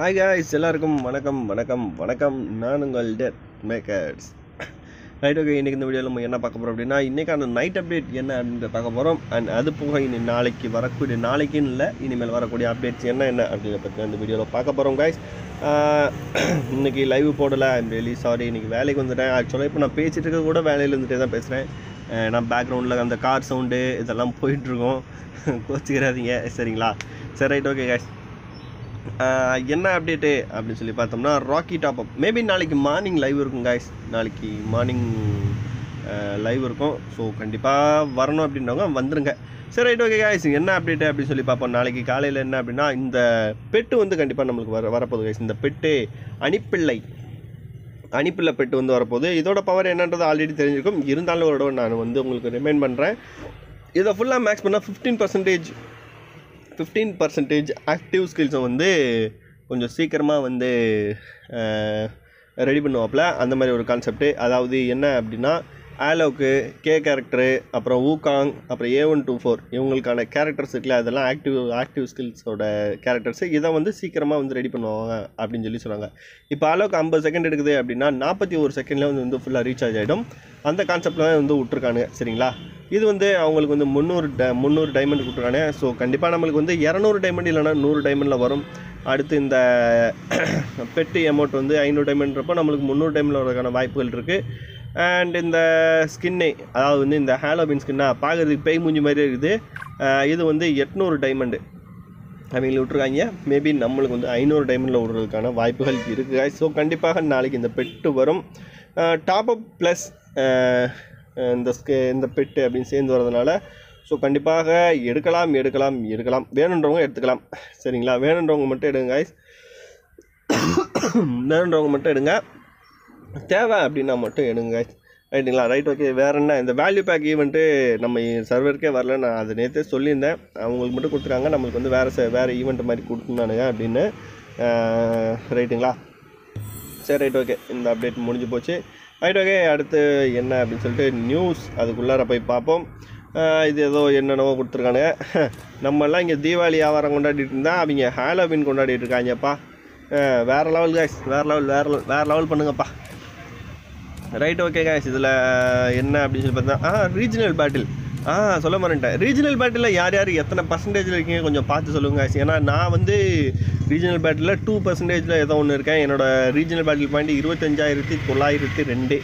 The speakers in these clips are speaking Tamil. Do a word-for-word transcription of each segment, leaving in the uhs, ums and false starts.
Hi guys, எல்லாருக்கும் வணக்கம் வணக்கம் வணக்கம். நான் உங்கள் டெத் மேக்கர்ஸ். Right, okay. இன்றைக்கி இந்த வீடியோவில் நம்ம என்ன பார்க்க போகிறோம் அப்படின்னா, இன்றைக்கான நைட் அப்டேட் என்ன அப்படின்றத பார்க்க போகிறோம். அண்ட் அது போக இனி நாளைக்கு வரக்கூடிய, நாளைக்குன்னு இல்லை, இனிமேல் வரக்கூடிய அப்டேட்ஸ் என்ன என்ன அப்படின்றத பற்றி அந்த வீடியோவில் பார்க்க போகிறோம் கைஸ். இன்றைக்கி லைவ் போடலை, ஐம் ரியலி சாரி. இன்றைக்கி வேலைக்கு வந்துட்டேன். ஆக்சுவலாக இப்போ நான் பேசிகிட்டு இருக்க கூட வேலையில் இருந்துகிட்டே தான் பேசுகிறேன். நான் பேக்ரவுண்டில் அந்த கார் சவுண்டு இதெல்லாம் போயிட்டுருக்கோம், கோச்சிக்கிறாதீங்க சரிங்களா? சரி, ரைட், ஓகே கைஸ். என்ன அப்டேட்டு அப்படின்னு சொல்லி பார்த்தோம்னா, ராக்கி டாப் அப் மேபி நாளைக்கு மார்னிங் லைவ் இருக்கும் காய்ஸ். நாளைக்கு மார்னிங் லைவ் இருக்கும். ஸோ கண்டிப்பாக வரணும் அப்படின்றவங்க வந்துடுங்க. சரி, ரைட், ஓகே காய்ஸ். என்ன அப்டேட்டு அப்படின்னு சொல்லி பார்ப்போம். நாளைக்கு காலையில் என்ன அப்படின்னா, இந்த பெட்டு வந்து கண்டிப்பாக நம்மளுக்கு வர வரப்போகுது காய்ஸ். இந்த பெட்டு அணிப்பிள்ளை அணிப்பிள்ளை பெட்டு வந்து வரப்போகுது. இதோட பவர் என்னன்றது ஆல்ரெடி தெரிஞ்சிருக்கும், இருந்தாலும் ஒரு இடம் நான் வந்து உங்களுக்கு ரிமைண்ட் பண்ணுறேன். இதை ஃபுல்லாக மேக்ஸ் பண்ணால் fifteen percentage fifteen percentage active ஸ்கில்ஸை வந்து கொஞ்சம் சீக்கிரமாக வந்து ரெடி பண்ணுவாப்பில், அந்த மாதிரி ஒரு கான்செப்ட்டு. அதாவது என்ன அப்படின்னா, ஆலோக்கு, கே கேரக்டரு, அப்புறம் ஊகாங், அப்புறம் ஏ ஒன் டூ ஃபோர் இவங்களுக்கான கேரக்டர்ஸ் இருக்குல்ல, அதெல்லாம் ஆக்டிவ் ஆக்டிவ் ஸ்கில்ஸோட கேரக்டர்ஸு. இதை வந்து சீக்கிரமாக வந்து ரெடி பண்ணுவாங்க அப்படின்னு சொல்லி சொன்னாங்க. இப்போ ஆலோக்கு ஐம்பது செகண்ட் எடுக்குது அப்படின்னா, நாற்பத்தி ஒரு செகண்டில் வந்து வந்து ஃபுல்லாக ரீசார்ஜ் ஆகிடும். அந்த கான்செப்டில் வந்து விட்ருக்காங்க சரிங்களா. இது வந்து அவங்களுக்கு வந்து முந்நூறு ட முந்நூறு டைமண்ட் கொடுத்துருக்கானே. ஸோ கண்டிப்பாக நம்மளுக்கு வந்து இரநூறு டைமண்ட் இல்லைனா நூறு டைமண்டில் வரும். அடுத்து இந்த பெட்டு அமௌண்ட் வந்து ஐநூறு டைமண்ட்றப்போ நம்மளுக்கு முந்நூறு டைமண்டில் வரதுக்கான வாய்ப்புகள் இருக்குது. அண்ட் இந்த ஸ்கின்னு, அதாவது வந்து இந்த ஹாலோவின் ஸ்கின்னா பார்க்குறதுக்கு பேய் மூஞ்சி மாதிரி இருக்குது. இது வந்து எட்நூறு டைமண்டு அவங்களுக்கு விட்ருக்காங்க. மேபி நம்மளுக்கு வந்து ஐநூறு டைமண்டில் விடுறதுக்கான வாய்ப்புகள் இருக்குது. ஸோ கண்டிப்பாக நாளைக்கு இந்த பெட்டு வரும். டாப் அப் ப்ளஸ் இந்த ஸ்கே இந்த பெட்டு அப்படின்னு சேர்ந்து வரதுனால ஸோ கண்டிப்பாக எடுக்கலாம் எடுக்கலாம் எடுக்கலாம் வேணுன்றவங்க எடுத்துக்கலாம் சரிங்களா. வேணுன்றவங்க மட்டும் எடுங்க காய்ஸ், வேணுன்றவங்க மட்டும் எடுங்க, தேவை அப்படின்னா மட்டும் எடுங்க காய்ஸ், ரைட்டுங்களா? Right, okay. வேறு என்ன, இந்த வேல்யூ பேக் ஈவெண்ட்டு நம்ம சர்வருக்கே வரல. நான் அது நேற்றே சொல்லியிருந்தேன். அவங்களுக்கு மட்டும் கொடுத்துருக்காங்க, நம்மளுக்கு வந்து வேறு வேறு ஈவெண்ட் மாதிரி கொடுத்துருந்தானுங்க அப்படின்னு, ரைட்டுங்களா? சரி, ரைட், ஓகே. இந்த அப்டேட் முடிஞ்சு போச்சு. Right, okay. அடுத்து என்ன அப்படின்னு சொல்லிட்டு நியூஸ் அதுக்குள்ளார போய் பார்ப்போம். இது ஏதோ என்னென்னவோ கொடுத்துருக்கானுங்க. நம்மெல்லாம் இங்கே தீபாவளி வியாபாரம் கொண்டாடிட்டு இருந்தால் அவங்க ஹாலோவின் கொண்டாடிட்டு இருக்காங்கப்பா. வேறு லெவல் காய்ஸ், வேறு லெவல் வேறு வேறு லெவல் பண்ணுங்கப்பா. Right, okay guys. இதில் என்ன அப்படின்னு சொல்லி பார்த்தா, ஆ ரீஜனல் பேட்டில் ஆ சொல்ல மாட்டேன். ரீஜனல் பேட்டிலில் யார் யார் எத்தனை பர்சன்டேஜில் இருக்கீங்க கொஞ்சம் பார்த்து சொல்லுங்கள் காய்ஸ். ஏன்னா நான் வந்து ரீஜனல் பேட்டிலில் டூ பர்சன்டேஜில் ஏதோ ஒன்று இருக்கேன். என்னோடய ரீஜனல் பேட்டில் பாயிண்ட் இருபத்தஞ்சாயிரத்தி தொள்ளாயிரத்தி ரெண்டு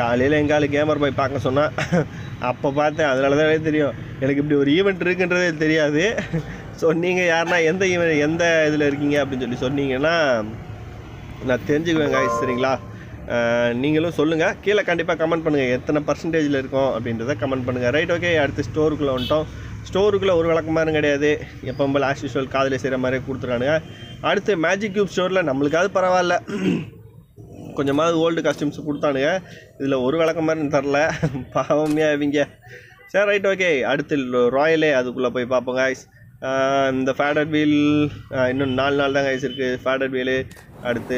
காலையில் எங்காலும் கேமர் போய் பார்க்க சொன்னால் அப்போ பார்த்தேன். அதனால தான் தெரியும் எனக்கு இப்படி ஒரு ஈவெண்ட் இருக்குன்றதே தெரியாது. ஸோ நீங்கள் யாருன்னா எந்த ஈவெண்ட் எந்த இதில் இருக்கீங்க அப்படின்னு சொல்லி சொன்னீங்கன்னா நான் தெரிஞ்சுக்குவேன் காய்ஸ் சரிங்களா. நீங்களும் சொல்லுங்கள் கீழே, கண்டிப்பாக கமெண்ட் பண்ணுங்கள் எத்தனை பர்சன்டேஜில் இருக்கோம் அப்படின்றத கமெண்ட் பண்ணுங்கள். Right, okay. அடுத்து ஸ்டோருக்குள்ளே வந்துட்டோம். ஸ்டோருக்குள்ளே ஒரு விளக்கமாரும் கிடையாது, எப்போம்போல் ஆஸ் யூஸ்வல் காதில் செய்கிற மாதிரியே கொடுத்துருக்கானுங்க. அடுத்து மேஜிக் கியூப் ஸ்டோரில் நம்மளுக்காவது பரவாயில்ல, கொஞ்சமாவது ஓல்டு காஸ்டியூம்ஸ் கொடுத்தானுங்க. இதில் ஒரு விளக்கமாருன்னு தரல, பாவமே அவங்க. சரி, ரைட், ஓகே. அடுத்து ராயலே அதுக்குள்ளே போய் பார்ப்போம் காய்ஸ். இந்த ஃபேடட் வீல் இன்னும் நாலு நாள் தான் காய்ஸ் இருக்குது, ஃபேடட் வீலு. அடுத்து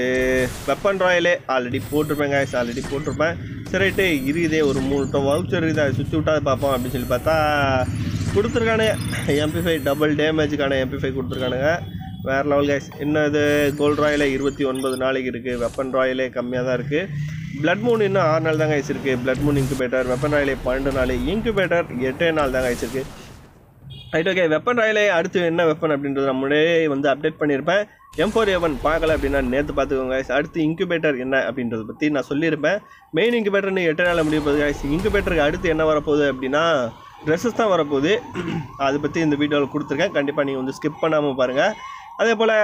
வெப்பன் ராயலே ஆல்ரெடி போட்டிருப்பேன் காய்ஸ், ஆல்ரெடி போட்டிருப்பேன். சரி, ரைட்டு. இதே ஒரு மூணு டோ வவுச்சர் இதை சுற்றி விட்டாது பார்ப்போம் அப்படின்னு சொல்லி பார்த்தா கொடுத்துருக்கானுங்க. எம்பிஃபை டபுள் டேமேஜுக்கான எம்பிஃபை கொடுத்துருக்கானுங்க. வேறு லெவல் கேஸ். இன்னும் இது கோல்டு ராயிலே இருபத்தி ஒன்பது நாளைக்கு இருக்குது, வெப்பன் ராயிலே கம்மியாக தான் இருக்குது. பிளட் மூன் இன்னும் ஆறு நாள் தான் காய்ச்சி இருக்குது. பிளட் மூன் இன்குபேட்டர், வெப்பன் ராயிலே பன்னெண்டு நாள், இன்குபேட்டர் எட்டே நாள் தான் காய்ச்சிருக்கு. Right, okay. வெப்பன் ராயிலே அடுத்து என்ன வெப்பன் அப்படின்றது நம்மளே வந்து அப்டேட் பண்ணியிருப்பேன். எம் ஃபோர் எவன் பார்க்கல அப்படின்னா நேற்று பார்த்துக்கோங்க காய்ஸ். அடுத்து இன்குபேட்டர் என்ன அப்படின்றத பற்றி நான் சொல்லியிருப்பேன். மெயின் இன்குபேட்டர்னு எட்டே நாளில் முடிய போகுது காய்ஸ். இன்குபேட்டருக்கு அடுத்து என்ன வரப்போகுது அப்படின்னா ட்ரெஸ்ஸஸ் தான் வரப்போகுது. அதை பற்றி இந்த வீடியோவில் கொடுத்துருக்கேன், கண்டிப்பாக நீங்கள் வந்து ஸ்கிப் பண்ணாமல் பாருங்கள். அதே போல்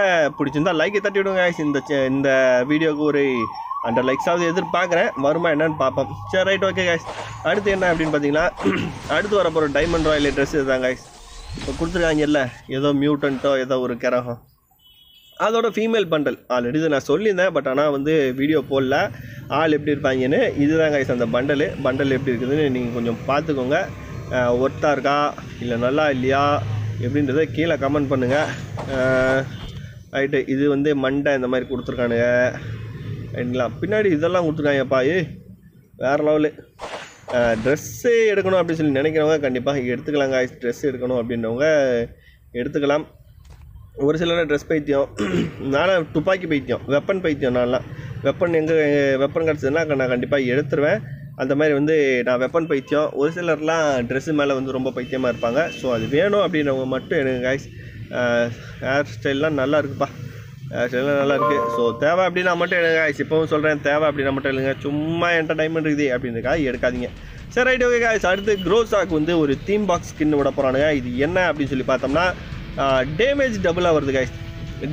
பிடிச்சிருந்தால் லைக்கை தட்டி விடுங்க காய்ஸ். இந்த இந்த வீடியோவுக்கு ஒரு அண்டர் லைக்ஸாவது எதிர்பார்க்குறேன், வருமா என்னன்னு பார்ப்போம். சரி, ரைட், ஓகே காய்ஸ். அடுத்து என்ன அப்படின்னு பார்த்தீங்கன்னா, அடுத்து வரப்போகிற டைமண்ட் ராயில் ட்ரெஸ் இதுதான் காய்ஸ். இப்போ கொடுத்துருக்காங்க இல்லை, ஏதோ மியூட்டன்ட்டோ ஏதோ ஒரு கிரகம், அதோட ஃபீமேல் பண்டல். ஆல்ரெடி இது நான் சொல்லியிருந்தேன், பட் ஆனால் வந்து வீடியோ போடல ஆள் எப்படி இருப்பாங்கன்னு. இதுதான் காய்ஸ் அந்த பண்டல். பண்டல் எப்படி இருக்குதுன்னு நீங்கள் கொஞ்சம் பார்த்துக்கோங்க. ஒர்த்தாக இருக்கா இல்லை நல்லா இல்லையா எப்படின்றத கீழே கமெண்ட் பண்ணுங்கள். ரைட்டு. இது வந்து மண்டை இந்த மாதிரி கொடுத்துருக்கானுங்க ரைட்டுங்களா. பின்னாடி இதெல்லாம் கொடுத்துருக்காங்கப்பா. ஏ வேறு லெவலு. ட்ரெஸ்ஸு எடுக்கணும் அப்படின்னு சொல்லி நினைக்கிறவங்க கண்டிப்பாக எடுத்துக்கலாங்க. ட்ரெஸ் எடுக்கணும் அப்படின்றவங்க எடுத்துக்கலாம். ஒரு சிலர் ட்ரெஸ் பைத்தியம், நானும் துப்பாக்கி பைத்தியம், வெப்பன் பைத்தியம். நான்லாம் வெப்பன் எங்கே வெப்பன் கிடச்சதுன்னா நான் கண்டிப்பாக எடுத்துருவேன். அந்த மாதிரி வந்து நான் வெப்பன் பைத்தியம். ஒரு சிலர்லாம் ட்ரெஸ்ஸு மேலே வந்து ரொம்ப பைத்தியமாக இருப்பாங்க. ஸோ அது வேணும் அப்படின்றவங்க மட்டும் எனக்கு கைஸ் ஹேர் ஸ்டைல்லாம் நல்லா இருக்குப்பா, ஹேர் ஸ்டைல்லாம் நல்லா இருக்குது, ஸோ தேவை அப்படின்னா மட்டும் எனக்கு கைஸ் இப்போவும் சொல்கிறேன், தேவை அப்படின்னா மட்டும் இல்லைங்க, சும்மா என்டர்டைன்மெண்ட் இருக்குது அப்படின்றக்காக எடுக்காதீங்க. சரி ரைட் ஓகே கைஸ், அடுத்து க்ரோஸாக்கு வந்து ஒரு தீம் பாக்ஸ் ஸ்கின் விட போகிறானுங்க. இது என்ன அப்படின்னு சொல்லி பார்த்தோம்னா டேமேஜ் டபுளாக வருது கைஸ்,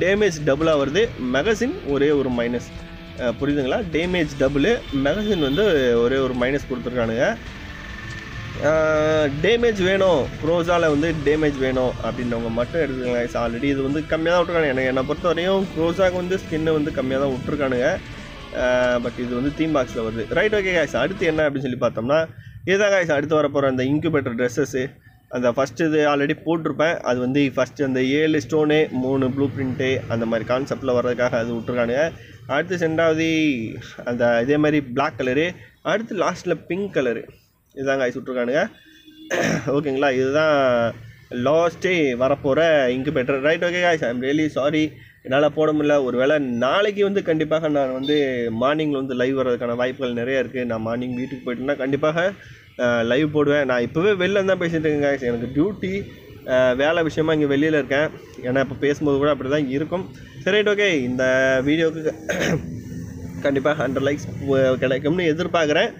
டேமேஜ் டபுளாக வருது, மெகசின் ஒரே ஒரு மைனஸ், புரியுதுங்களா? டேமேஜ் டபுளு, மெகசின் வந்து ஒரே ஒரு மைனஸ் கொடுத்துருக்கானுங்க. டேமேஜ் வேணும், க்ரோஸாவில் வந்து டேமேஜ் வேணும் அப்படின்றவங்க மட்டும் எடுத்துக்கலாம் கைஸ். ஆல்ரெடி இது வந்து கம்மியாக தான் விட்டுருக்கானுங்க, எனக்கு என்னை பொறுத்த வரையும் க்ரோஸாவுக்கு வந்து ஸ்கின்னு வந்து கம்மியாக தான் விட்டுருக்கானுங்க. பட் இது வந்து தீம் பாக்ஸில் வருது. ரைட் ஓகே கைஸ், அடுத்து என்ன அப்படின்னு சொல்லி பார்த்தோம்னா இதுதான் கைஸ் அடுத்து வரப்போகிற அந்த இன்குபேட்டர் ட்ரெஸ்ஸஸ்ஸு. அந்த ஃபஸ்ட்டு இது ஆல்ரெடி போட்டிருப்பேன், அது வந்து ஃபஸ்ட்டு அந்த ஏழு ஸ்டோனு மூணு ப்ளூ பிரிண்ட்டு அந்த மாதிரி கான்செப்டில் வர்றதுக்காக அது விட்ருக்கானுங்க. அடுத்து ரெண்டாவது அந்த இதே மாதிரி பிளாக் கலரு, அடுத்து லாஸ்ட்டில் பிங்க் கலரு, இதுதாங்க ஐஸ் விட்ருக்கானுங்க. ஓகேங்களா, இதுதான் லாஸ்ட்டே வரப்போகிற incubator. Right okay guys, I'm really sorry என்னால் போட முடியல. ஒரு வேளை நாளைக்கு வந்து கண்டிப்பாக நான் வந்து மார்னிங்கில் வந்து லைவ் வர்றதுக்கான வாய்ப்புகள் நிறையா இருக்குது. நான் மார்னிங் வீட்டுக்கு போய்ட்டுன்னா கண்டிப்பாக லைவ் போடுவேன். நான் இப்போவே வெளில தான் பேசிகிட்டு இருக்கேன் கைஸ், எனக்கு டியூட்டி வேலை விஷயமா இங்கே வெளியில் இருக்கேன். ஏன்னா இப்போ பேசும்போது கூட அப்படி தான் இருக்கும். சரி ரைட் ஓகே, இந்த வீடியோவுக்கு கண்டிப்பாக ஹண்ட்ரட் லைக்ஸ் கிடைக்கும்னு எதிர்பார்க்குறேன்.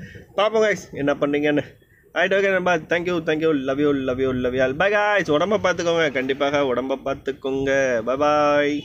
பார்ப்போம் கைஸ் என்ன பண்ணுறீங்கன்னு. ரைட் ஓகே நண்பா, thank you thank you, love you love you love you, bye guys. உடம்ப பார்த்துக்கோங்க, கண்டிப்பாக உடம்ப பார்த்துக்கோங்க, பாய் பாய்.